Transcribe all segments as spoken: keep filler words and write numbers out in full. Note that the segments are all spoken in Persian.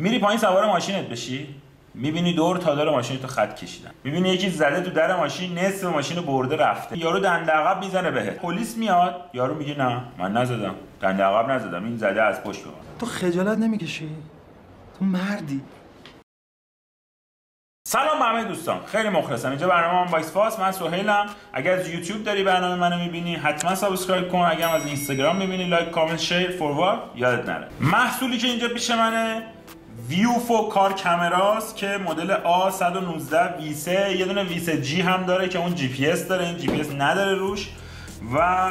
میری پایین سوار ماشینت بشی، میبینی دور تا دور ماشین تو خط کشیدن، میبینی یکی زده تو در ماشین، نصف ماشین برده رفته، یارو دنده عقب میزنه بهت، پلیس میاد، یارو میگه نه من نزدم، دنده عقب نزدم، این زده از پشت به من. تو خجالت نمیکشی؟ تو مردی. سلام همه دوستان، خیلی مخلصم. اینجا برنامه آنباکسفاست، من سهیلم. اگر از یوتیوب داری برنامه منو میبینی حتما سابسکرایب کن، اگر از اینستاگرام میبینی لایک، کامنت، شیر، فوروارد یادت نره. محصولی که اینجا پیش منه ویوفو کار کامراست که مدل A صد و نوزده وی سه، یه دونه وی سه جی هم داره که اون جی پی اس داره، این جی پی اس نداره روش، و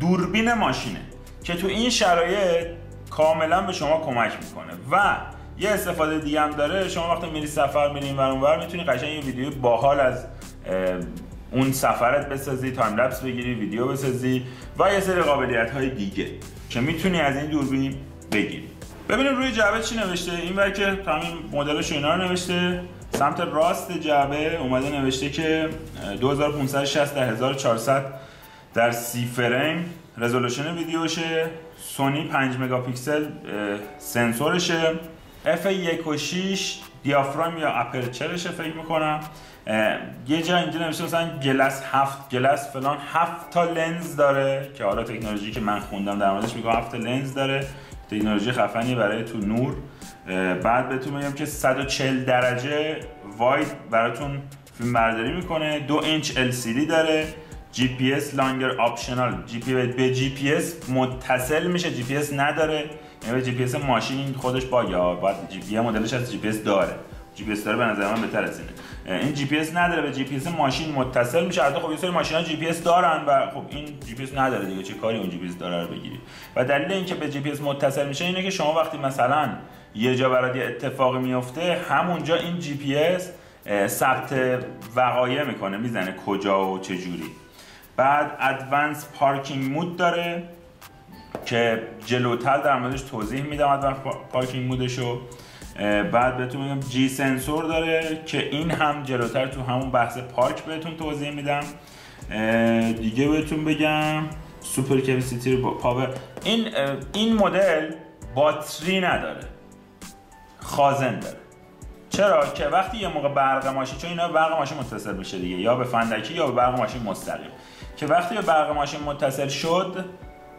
دوربین ماشینه که تو این شرایط کاملا به شما کمک میکنه و یه استفاده دیگه هم داره. شما وقتی میری سفر، میرین ور اونور، میتونی قشنگ یه ویدیو باحال از اون سفرت بسازی، تایم لپس بگیری، ویدیو بسازی و یه سری قابلیت های دیگه که میتونی از این دوربین بگیری. ببینیم روی جعبه چی نوشته. این ور که همین مدلش اینا رو نوشته، سمت راست جعبه اومده نوشته که دو هزار و پانصد و شصت در هزار و چهارصد در سی فریم رزولوشن ویدیوشه، سونی پنج مگاپیکسل سنسورشه، اف یک و شش دیافرام یا اپرچرشه فکر میکنم. یه جا اینجا نوشته مثلا گلس هفت، گلس فلان، هفت تا لنز داره که حالا تکنولوژی که من خوندم در موردش میگم هفت تا لنز داره، تکنولوژی خفنی برای تو نور. بعد بهتون میگم که صد و چهل درجه واید براتون فیلم برداری میکنه، دو اینچ ال سی دی داره، جی پی اس لانگر آپشنال، جی پی به جی پی اس متصل میشه، جی پی اس نداره، یعنی جی پی اس ماشین خودش باگه، بعد جی پی مدلش از جی پی اس داره، جی پی اس داره به نظر من بهتر از اینه. این جی پی اس نداره، به جی پی اس ماشین متصل میشه. البته خب یه سری ماشینا جی پی اس دارن و خب این جی پی اس نداره دیگه، چه کاری اون جی پی اس داره رو بگیری. و دلیل اینکه به جی پی اس متصل میشه اینه که شما وقتی مثلا یه جا برات یه اتفاقی میفته، همونجا این جی پی اس ثبت وقایع میکنه، میزنه کجا و چه جوری. بعد ادوانس پارکینگ مود داره که جلوتر در موردش توضیح میدم ادوانس پارکینگ مودشو. بعد بهتون میگم جی سنسور داره که این هم جلوتر تو همون بحث پارک بهتون توضیح میدم. دیگه بهتون بگم سوپر کپاسیتی رو پاور، این این مدل باتری نداره، خازن داره. چرا که وقتی یه موقع برق ماشین، چون اینا برق ماشین متصل بشه دیگه، یا به فندکی یا به برق ماشین مستقیم، که وقتی به برق ماشین متصل شد،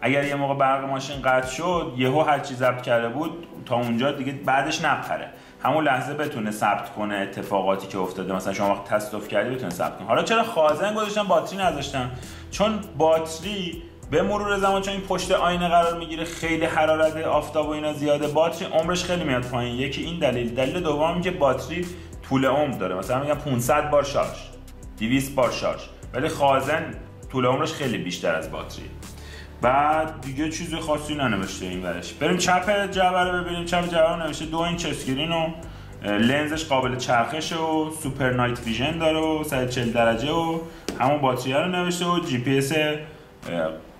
اگر یه موقع برق ماشین قطع شد، یهو هر چیز ضبط کرده بود تا اونجا دیگه بعدش نپره، همون لحظه بتونه ثبت کنه اتفاقاتی که افتاده، مثلا شما وقت تصادف کردی بتونه ثبت کنه. حالا چرا خازن گذاشتن باتری نذاشتن؟ چون باتری به مرور زمان، چون این پشت آینه قرار میگیره، خیلی حرارت آفتاب و اینا زیاده، باتری عمرش خیلی میاد پایین. یکی این دلیل. دلیل دوم که باتری طول عمر داره، مثلا میگم پانصد بار شارژ، دویست بار شارژ، ولی خازن طول عمرش خیلی بیشتر از باتری. بعد دیگه چیز خاصی ننوشته این ورش. بریم چپ جعبه رو ببینیم. چپ جعبه نوشته دو اینچ اسکرین و لنزش قابل چرخشه و سوپر نایت ویژن داره و صد و چهل درجه و همون باتری رو نوشته و جی پی اس،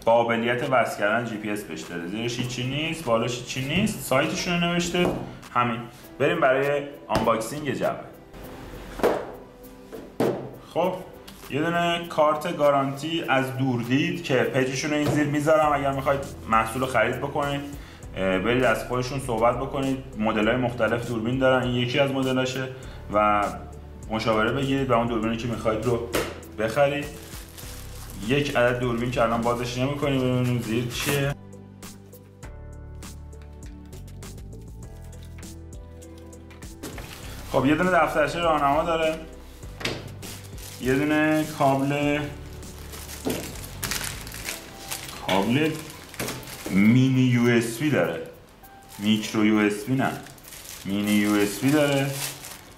قابلیت وصل کردن جی پی اس بهش داره، زیرش چی نیست، بالاش چی نیست، سایتشون رو نوشته. همین. بریم برای آنباکسینگ جعبه. خب یه دونه کارت گارانتی از دور دید که پیجشون رو این زیر میذارم، اگر میخواید محصول رو خرید بکنید برید از خودشون صحبت بکنید. مدل‌های مختلف دوربین دارن، این یکی از مدلاشه و مشاوره بگیرید و اون دوربینی که میخواید رو بخرید. یک عدد دوربین که الان بازش نمی‌کنیم، ببینیم زیر چیه. خب یه دونه دفترچه راهنما داره، یه دونه کابل کابل مینی یو اس بی داره، میکرو یو اس بی نه، مینی یو اس بی داره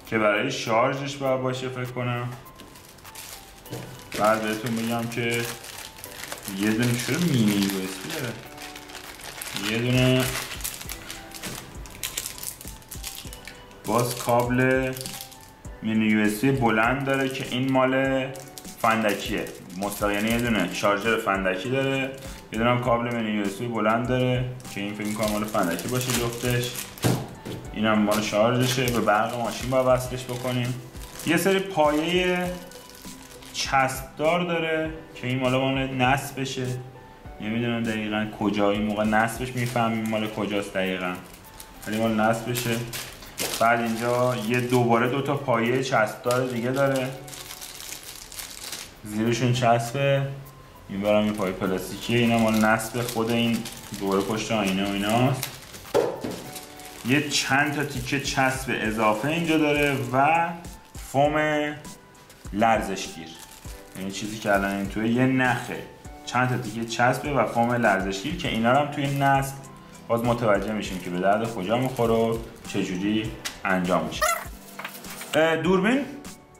که برای شارژش باید باشه فکر کنم. بعد بهتون بگم که یه دونه چرا مینی یو اس بی داره، یه دونه باز کابل مینی یو اس بی بلند داره که این مال فندکیه مستقیم، یعنی یه دونه شارژر فندکی داره، یه دونه هم کابل مینی یو اس بی بلند داره که این فکر می‌کنم مال فندکی باشه جفتش، اینم مال شارژشه، به برق ماشین باید وصلش بکنیم. یه سری پایه چسبدار داره که این مال مال نصبشه، نمیدونم دقیقاً کجا، این موقع نصبش میفهمیم مال کجاست دقیقاً. مال نصب بشه. بعد اینجا یه دوباره دو تا پایه چسبدار دیگه داره، زیرشون چسبه، این برم یه پایه پلاستیکیه، اینا مال نصب خود این دوباره پشت آینه و ایناست. یه چند تا تیکه چسب اضافه اینجا داره و فوم لرزشگیر، یعنی چیزی که الان این توی یه نخه، چند تا تیکه چسبه و فوم لرزشگیر که اینا رو هم توی نصب باز متوجه میشیم که به درد کجا میخوره و چجوری انجام میشه. دوربین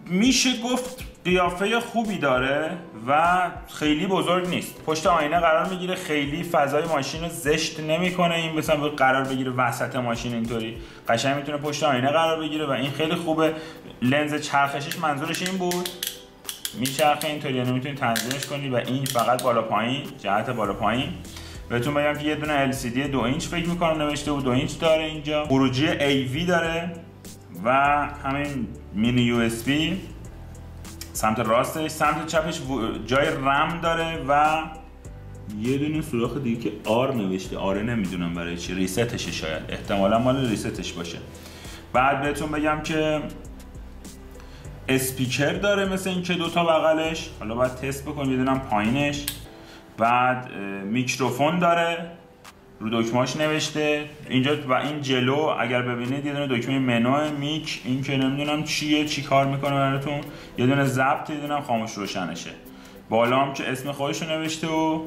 میشه گفت قیافه خوبی داره و خیلی بزرگ نیست، پشت آینه قرار میگیره، خیلی فضای ماشین رو زشت نمیکنه. این مثلا قرار بگیره وسط ماشین اینطوری قشنگ میتونه پشت آینه قرار بگیره و این خیلی خوبه. لنز چرخشش منظورش این بود، میچرخه اینطوری، یعنی میتونی تنظیمش کنی و این فقط بالا پایین، جهت بالا پایین. بهتون بگم که یه دونه ال سی دی دو اینچ فکر میکنم نوشته و دو اینچ داره، اینجا خروجی ای وی داره و همین مینی یو اس بی سمت راستش، سمت چپش جای رم داره و یه دونه سوراخ دیگه که آر نوشته، آره نمیدونم برای چی، ریستشه شاید، احتمالا مال ریستش باشه. بعد بهتون بگم که اسپیکر داره مثل این که دوتا بغلش، حالا باید تست بکنم، یه دونم پایینش. بعد میکروفون داره، رو دکمه‌اش نوشته اینجا و این جلو اگر ببینید یه دونه دکمه منو میک، این که نمیدونم چیه، چی کار میکنه براتون، یه دونه ضبط، یه دونه خاموش روشنشه. بالا هم که اسم خودش رو نوشته و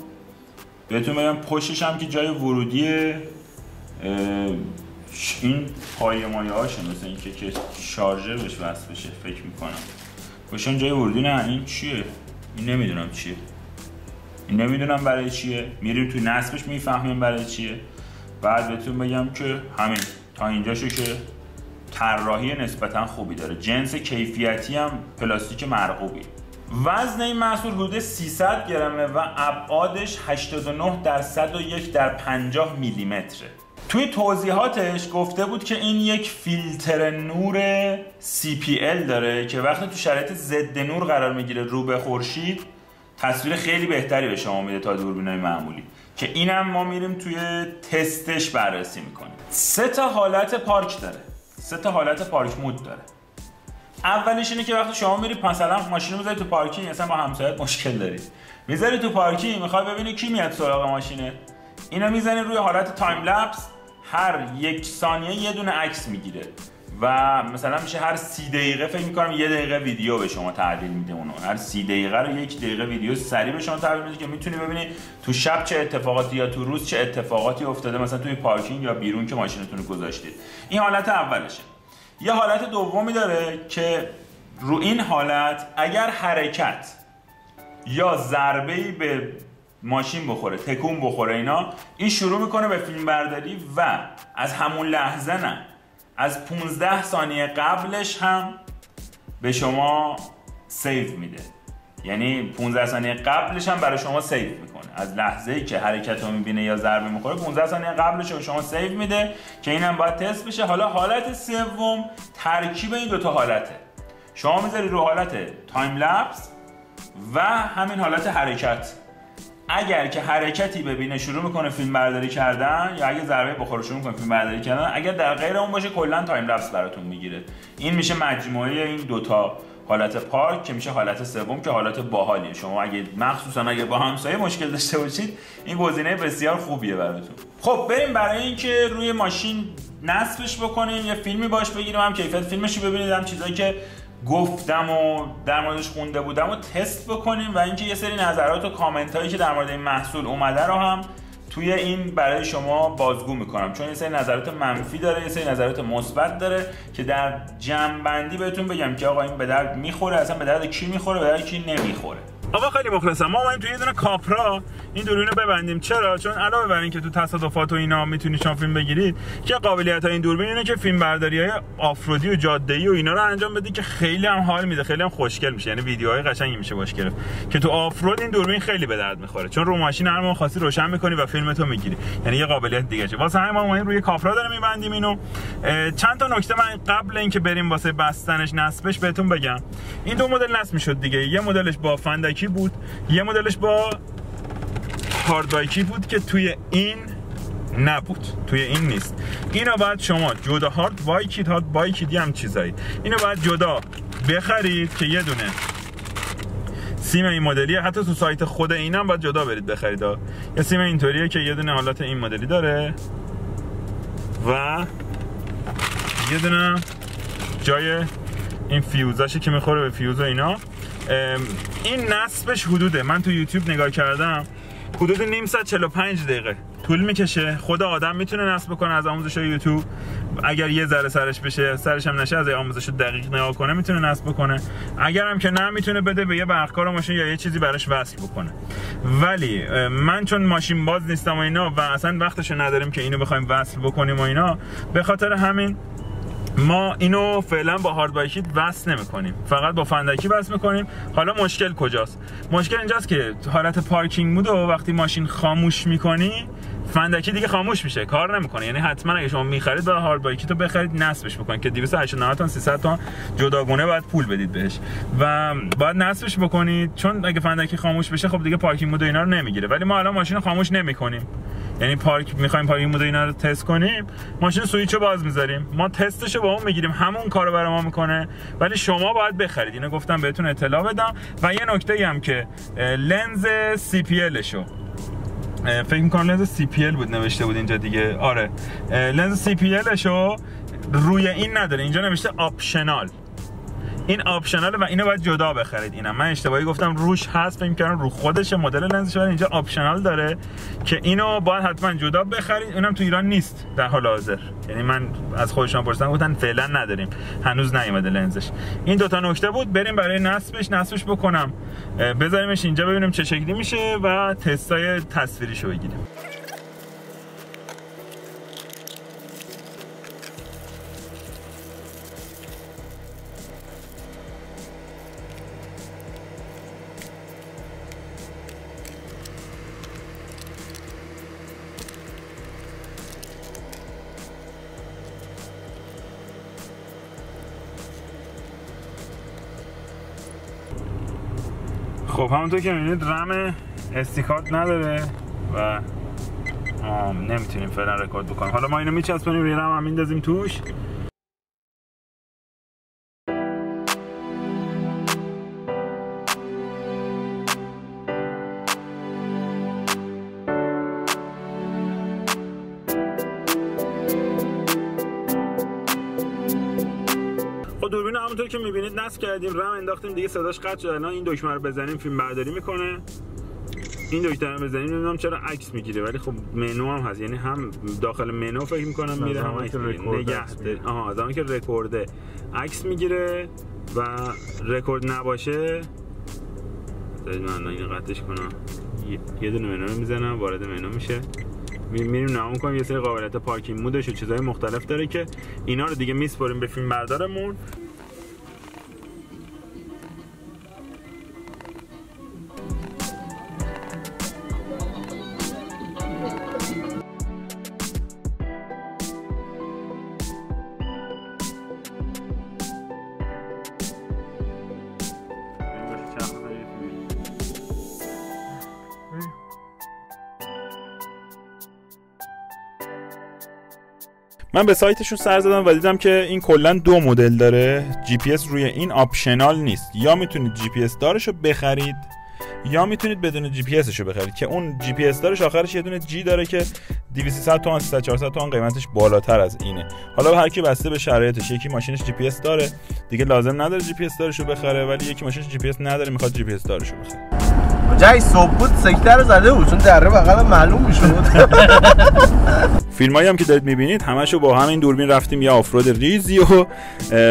بهتون بگم پشتش هم که جای ورودیه، این پایه مایه هاشه مثل این که, که شارژر بهش وصل بشه فکر میکنم، پشتم جای ورودی. نه این چیه، این نمیدونم چیه، نمیدونم برای چیه، میریم تو نصبش میفهمیم برای چیه. بعد بهتون بگم که همین تا اینجاشو که طراحی نسبتا خوبی داره، جنس کیفیتی هم پلاستیک مرغوبی. وزن این محصول حدود سیصد گرمه و ابعادش هشتاد و نه در صد و یک در پنجاه میلی متره. توی توضیحاتش گفته بود که این یک فیلتر نور سی پی ال داره که وقتی تو شرایط ضد نور قرار میگیره رو به خورشید تصویر خیلی بهتری به شما میده تا دوربینای معمولی، که اینم ما میریم توی تستش بررسی میکنیم. سه تا حالت پارک داره، سه تا حالت پارک مود داره. اولش اینه که وقتی شما میری مثلا ماشین رو میذاری تو پارکینگ، مثلا با همسایت مشکل داری، میذاری تو پارکینگ، میخوای ببینی کی میاد سراغ ماشینت، اینو میزنی روی حالت تایم لپس، هر یک ثانیه یه دونه عکس میگیره و مثلا میشه هر سی دقیقه فکر میکنم یه دقیقه ویدیو به شما تعدیل میده، اونو هر سی دقیقه رو یک دقیقه ویدیو سریع به شما تعدیل میده که میتونی ببینی تو شب چه اتفاقاتی یا تو روز چه اتفاقاتی افتاده، مثلا توی پارکینگ یا بیرون که ماشینتون رو گذاشتید. این حالت اولشه. یه حالت دومی داره که رو این حالت اگر حرکت یا ضربه‌ای به ماشین بخوره، تکون بخوره اینا، این شروع میکنه به فیلم برداری و از همون لحظه نه، از پانزده ثانیه قبلش هم به شما سیو میده، یعنی پانزده ثانیه قبلش هم برای شما سیو میکنه، از لحظه ای که حرکت رو میبینه یا ضربه میخوره پانزده ثانیه قبلش به شما سیو میده که اینم باید تست بشه. حالا حالت سوم ترکیب این دوتا حالته، شما میذاری رو حالت تایم لپس و همین حالت حرکت، اگر که حرکتی ببینه شروع میکنه فیلم برداری کردن، یا اگه ضربه بخوره شروع میکنه فیلم برداری کردن، اگر در غیر اون باشه کلا تایم لپس براتون میگیره. این میشه مجموعه این دوتا حالت پارک که میشه حالت سوم که حالت باحالیه. شما اگه مخصوصا اگه با همسایه مشکل داشته باشید این گزینه بسیار خوبیه براتون. خب بریم برای اینکه روی ماشین نصبش بکنیم یه فیلمی باش بگیریم، هم کیفیت فیلمش رو ببینید، هم چیزایی که گفتم و در موردش خونده بودم و تست بکنیم و اینکه یه سری نظرات و کامنت هایی که در مورد این محصول اومده رو هم توی این برای شما بازگو میکنم، چون یه سری نظرات منفی داره، یه سری نظرات مثبت داره که در جمع بندی بهتون بگم که آقا این به درد میخوره، اصلا به درد کی میخوره، به درد کی نمیخوره. آقا خیلی مخلصم، ما اومدیم توی یه دونه کاپرا این دوربین رو ببندیم. چرا؟ چون علاوه بر اینکه تو تصادفات و اینا میتونید شما فیلم بگیرید، که قابلیت های این دوربین اینه که فیلم برداری های آفرودی و جاده ای و اینا رو انجام بدید که خیلی هم حال میده، خیلی هم خوشگل میشه، یعنی ویدیوهای قشنگی میشه باش گرفت که تو آفرود این دوربین خیلی به درد میخوره، چون رو ماشین هر موقع خاصی روشن میکنی و فیلمتو میگیری، یعنی یه قابلیت دیگه. واسه همین ما اومدیم روی کاپرا داره میبندیم اینو. چند تا نکته من قبل اینکه بریم واسه بستنش نصبش بهتون بگم. این دو مدل نصب میشد دیگه، یه مدلش با فندکی بود، یه مدلش با هاردبایکی بود که توی این نبود، توی این نیست. اینو بعد شما جدا هارد بایکید، هارد بایکیدی هم چیزایی اینو بعد جدا بخرید که یه دونه سیم این مدلیه، حتی تو سایت خود اینم باید جدا برید بخرید. یه سیم اینطوریه که یه دونه حالت این مدلی داره و یه دونه جای این فیوزاشه که میخوره به فیوز و اینا. این نصبش حدوده، من تو یوتیوب نگاه کردم حدود نیم ساعت چهل و پنج دقیقه طول میکشه. خود آدم میتونه نصب کنه از آموزش یوتیوب، اگر یه ذره سرش بشه، سرش هم نشه، از آموزش دقیق نگاه کنه میتونه نصب بکنه. اگر هم که نه میتونه بده به یه برقکار ماشین یا یه چیزی براش وصل بکنه. ولی من چون ماشین باز نیستم و اینا و اصلا وقتش نداریم که اینو بخوایم وصل بکنیم و اینا، به خاطر همین ما اینو فعلا با هارد بایکیت وصل نمی‌کنیم، فقط با فندکی وصل می‌کنیم. حالا مشکل کجاست؟ مشکل اینجاست که حالت پارکینگ مودو وقتی ماشین خاموش می‌کنی فندکی دیگه خاموش میشه، کار نمی‌کنه. یعنی حتما اگه شما می‌خرید با هارد بایکیت رو بخرید نصبش بکنید که دویست و هشتاد و نه تا سیصد تا جداگونه باید پول بدید بهش و باید نصبش بکنید، چون اگه فندکی خاموش بشه خب دیگه پارکینگ مودو اینا رو نمیگیره. ولی ما الان ماشین خاموش نمی‌کنیم، یعنی پارک می‌خوایم پارکینگ مودو اینا رو تست کنیم، ماشین سوئیچو باز می‌ذاریم، ما تستشو با اون می‌گیریم، همون کارو برای ما می‌کنه. ولی شما باید بخرید. اینو گفتم بهتون اطلاع بدم. و یه نکته‌ای هم که لنز سی پی ال شو، فکر می‌کنم لنز سی پی ال بود نوشته بود اینجا دیگه، آره لنز سی پی ال شو روی این نداره، اینجا نوشته آپشنال. این آپشناله و اینو باید جدا بخرید. اینم من اشتباهی گفتم روش هست، فکر می‌کردم رو خودش مدل لنزش، ولی اینجا آپشنال داره که اینو باید حتما جدا بخرید. اونم تو ایران نیست در حال حاضر، یعنی من از خودشون پرسیدم گفتن فعلا نداریم، هنوز نیومده لنزش. این دوتا نکته بود. بریم برای نصبش نصبش بکنم، بذاریمش اینجا ببینیم چه شکلی میشه و تستای تصویریشو بگیریم. خب همونطور که می‌بینید رم استیکات نداره و نمیتونیم فعلا رکورد بکنیم. حالا ما اینو میچسبونیم روی رم هم میندازیم توش. دوربین همونطور که میبینید نصب کردیم، رم انداختیم دیگه، صداش قطع شد. الان این دکمه رو بزنیم فیلم برداری میکنه، این دکمه رو بزنیم نمیدونم چرا عکس میگیره، ولی خب منو هم هست، یعنی هم داخل منو فکر میکنم میره هم نگهداری. آها زمانی که رکورده عکس میگیره و رکورد نباشه من اینو قطعش کنم، یه دونه منو میزنم وارد منو میشه، میریم نام کنیم. یه سری قابلیت پارکینگ مودش و چیزهای مختلف داره که اینا رو دیگه میسپاریم به فیلم بردارمون. من به سایتشون سر زدم و دیدم که این کلا دو مدل داره، جی پی اس روی این آپشنال نیست. یا میتونید جی پی اس دارشو بخرید یا میتونید بدون جی پی اسشو بخرید، که اون جی پی اس دارش آخرش یه دونه جی داره که دویست و سی تومن سیصد چهارصد تومن قیمتش بالاتر از اینه. حالا هر کی بسته به شرایطش، یکی ماشینش جی پی اس داره دیگه لازم نداره جی پی اس دارشو بخره، ولی یکی ماشینش جی پی اس نداره میخواد جی پی اس دارشو بخره. جای صبح بود سکته رو زده بود چون دره بغل معلوم میشد. فیلمایی هم که دارید میبینید همشو با همین دوربین رفتیم یه آفرود ریزی و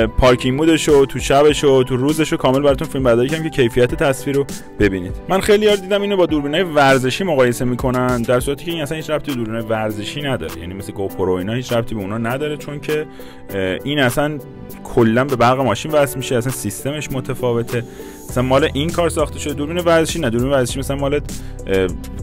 پارکینگ مودش و تو شبش و تو روزش رو کامل براتون فیلم برداری کردم که کیفیت تصویر رو ببینید. من خیلی یاد دیدم اینو با دوربینای ورزشی مقایسه میکنن، در صورتی که این اصلا هیچ ربطی به دوربینای ورزشی نداره، یعنی مثل گوپرو اینا هیچ ربطی به اونا نداره، چون که این اصلا کلا به برق ماشین وصل میشه، اصلا سیستمش متفاوته، مثلا مال این کار ساخته شده. دوربین ورزشی نه، دوربین ورزشی مثلا مال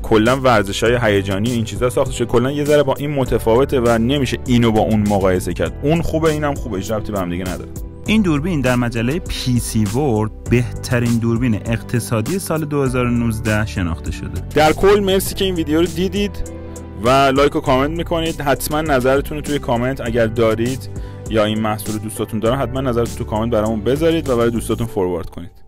کلا ورزش‌های هیجانی این چیزا ساخته شده، کلا یه ذره با این متفاوته و نمیشه اینو با اون مقایسه کرد. اون خوبه اینم خوبه، هیچ ربطی به هم دیگه نداره. این دوربین در مجله پی سی ورلد بهترین دوربین اقتصادی سال دو هزار و نوزده شناخته شده. در کل مرسی که این ویدیو رو دیدید و لایک و کامنت میکنید. حتما نظرتون رو توی کامنت اگر دارید یا این محصول دوستاتون دارن، حتما نظرتون تو کامنت برامون بذارید و برای دوستاتون فوروارد کنید.